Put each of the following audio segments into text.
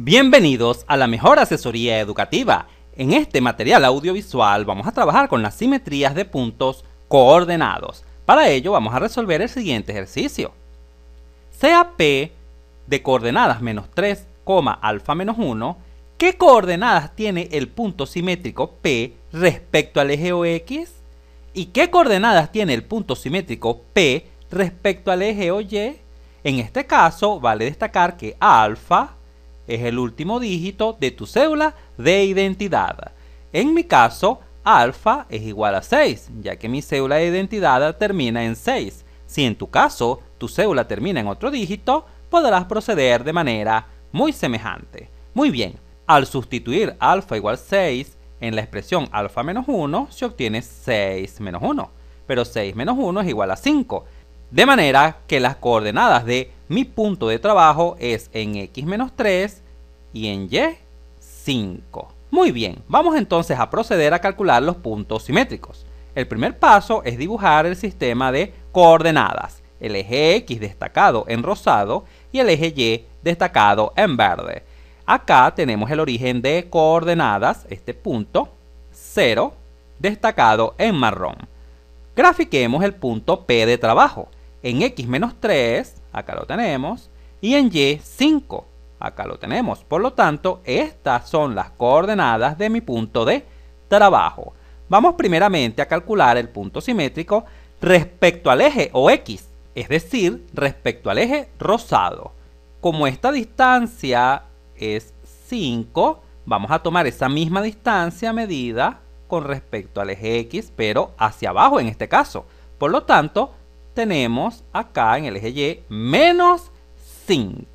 Bienvenidos a la mejor asesoría educativa. En este material audiovisual vamos a trabajar con las simetrías de puntos coordenados. Para ello vamos a resolver el siguiente ejercicio. Sea P de coordenadas menos 3, alfa menos 1. ¿Qué coordenadas tiene el punto simétrico P respecto al eje OX? ¿Y qué coordenadas tiene el punto simétrico P respecto al eje OY? En este caso vale destacar que alfa es el último dígito de tu cédula de identidad. En mi caso, alfa es igual a 6, ya que mi cédula de identidad termina en 6. Si en tu caso, tu cédula termina en otro dígito, podrás proceder de manera muy semejante. Muy bien, al sustituir alfa igual 6 en la expresión alfa menos 1, se obtiene 6 menos 1. Pero 6 menos 1 es igual a 5. De manera que las coordenadas de mi punto de trabajo es en x menos 3 y en y 5. Muy bien, vamos entonces a proceder a calcular los puntos simétricos. El primer paso es dibujar el sistema de coordenadas. El eje x destacado en rosado y el eje y destacado en verde. Acá tenemos el origen de coordenadas, este punto 0 destacado en marrón. Grafiquemos el punto P de trabajo. En x menos 3, acá lo tenemos, y en y 5, acá lo tenemos. Por lo tanto, estas son las coordenadas de mi punto de trabajo. Vamos primeramente a calcular el punto simétrico respecto al eje OX, es decir, respecto al eje rosado. Como esta distancia es 5, vamos a tomar esa misma distancia medida con respecto al eje X, pero hacia abajo en este caso. Por lo tanto, tenemos acá en el eje Y menos 5.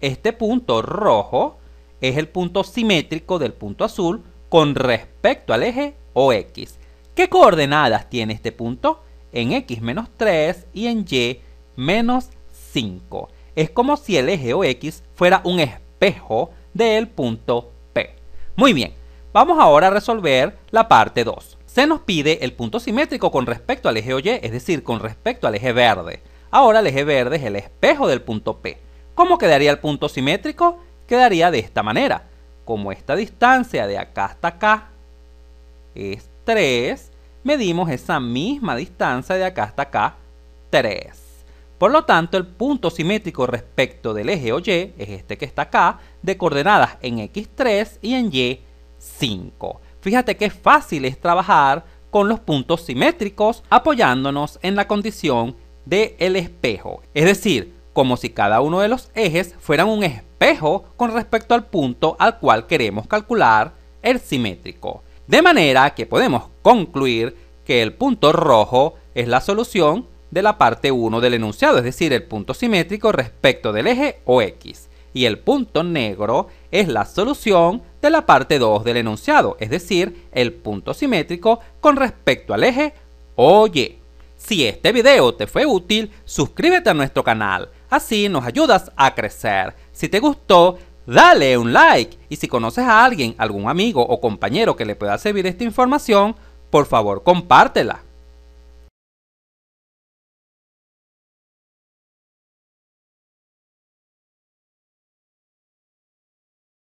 Este punto rojo es el punto simétrico del punto azul con respecto al eje OX. ¿Qué coordenadas tiene este punto? En X menos 3 y en Y menos 5. Es como si el eje OX fuera un espejo del punto P. Muy bien. Vamos ahora a resolver la parte 2. Se nos pide el punto simétrico con respecto al eje OY, es decir, con respecto al eje verde. Ahora el eje verde es el espejo del punto P. ¿Cómo quedaría el punto simétrico? Quedaría de esta manera. Como esta distancia de acá hasta acá es 3, medimos esa misma distancia de acá hasta acá, 3. Por lo tanto, el punto simétrico respecto del eje OY es este que está acá, de coordenadas en X3 y en Y 5. Fíjate qué fácil es trabajar con los puntos simétricos apoyándonos en la condición del espejo. Es decir, como si cada uno de los ejes fueran un espejo con respecto al punto al cual queremos calcular el simétrico. De manera que podemos concluir que el punto rojo es la solución de la parte 1 del enunciado, es decir, el punto simétrico respecto del eje OX. Y el punto negro es la solución de la parte 2 del enunciado, es decir, el punto simétrico con respecto al eje OY. Si este video te fue útil, suscríbete a nuestro canal, así nos ayudas a crecer. Si te gustó, dale un like y si conoces a alguien, algún amigo o compañero que le pueda servir esta información, por favor compártela.